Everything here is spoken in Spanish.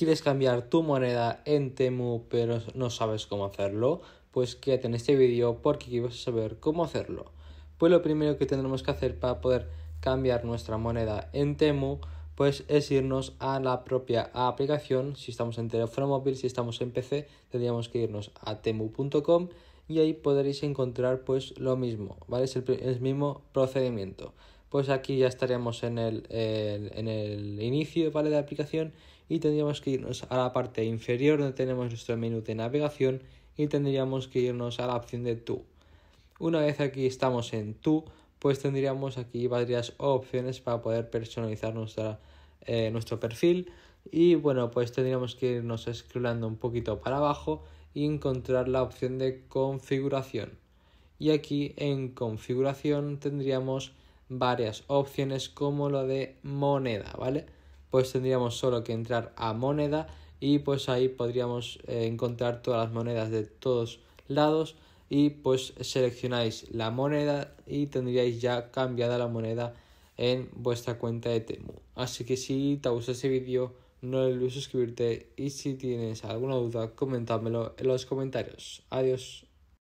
¿Quieres cambiar tu moneda en Temu pero no sabes cómo hacerlo? Pues quédate en este vídeo porque aquí vas a saber cómo hacerlo. Pues lo primero que tendremos que hacer para poder cambiar nuestra moneda en Temu pues es irnos a la propia aplicación. Si estamos en teléfono móvil, si estamos en PC, tendríamos que irnos a temu.com y ahí podréis encontrar pues lo mismo, ¿vale? Es el mismo procedimiento. Pues aquí ya estaríamos en el inicio, ¿vale?, de la aplicación, y tendríamos que irnos a la parte inferior donde tenemos nuestro menú de navegación y tendríamos que irnos a la opción de Tú. Una vez aquí estamos en Tú, pues tendríamos aquí varias opciones para poder personalizar nuestro perfil. Y bueno, pues tendríamos que irnos scrollando un poquito para abajo y encontrar la opción de configuración. Y aquí en configuración tendríamos varias opciones como lo de moneda, ¿vale? Pues tendríamos solo que entrar a moneda y pues ahí podríamos encontrar todas las monedas de todos lados y pues seleccionáis la moneda y tendríais ya cambiada la moneda en vuestra cuenta de Temu. Así que si te gusta este vídeo no olvides suscribirte y si tienes alguna duda comentármelo en los comentarios. Adiós.